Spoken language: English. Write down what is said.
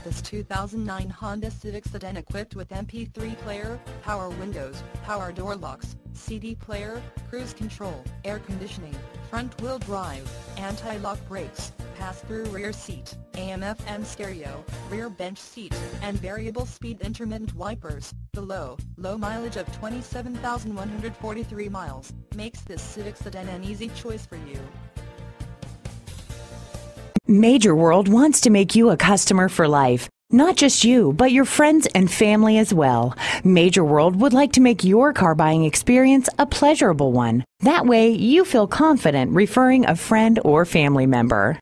at this 2009 Honda Civic sedan equipped with MP3 player, power windows, power door locks, CD player, cruise control, air conditioning, front-wheel drive, anti-lock brakes, pass-through rear seat, AM/FM stereo, rear bench seat, and variable speed intermittent wipers. The low mileage of 27,143 miles makes this Civic sedan an easy choice for you. Major World wants to make you a customer for life. Not just you, but your friends and family as well. Major World would like to make your car buying experience a pleasurable one. That way, you feel confident referring a friend or family member.